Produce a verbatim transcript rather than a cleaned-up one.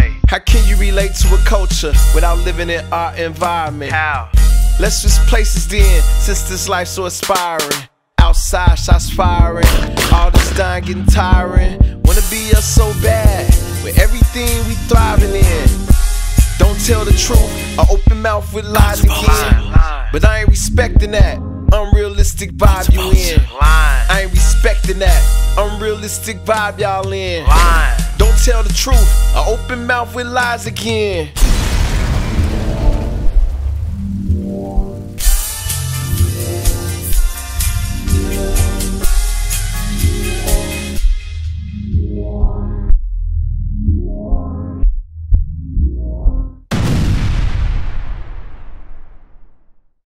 say, how can you relate to a culture without living in our environment? How? Let's just place this then, since this life's so aspiring. Outside shots firing, all this dying getting tiring. Wanna be us so bad, with everything we thriving in. Don't tell the truth, or open mouth with lies again. Line. But I ain't respecting that unrealistic vibe you in. Line. I ain't respecting that unrealistic vibe y'all in. Line. Don't tell the truth, or open mouth with lies again.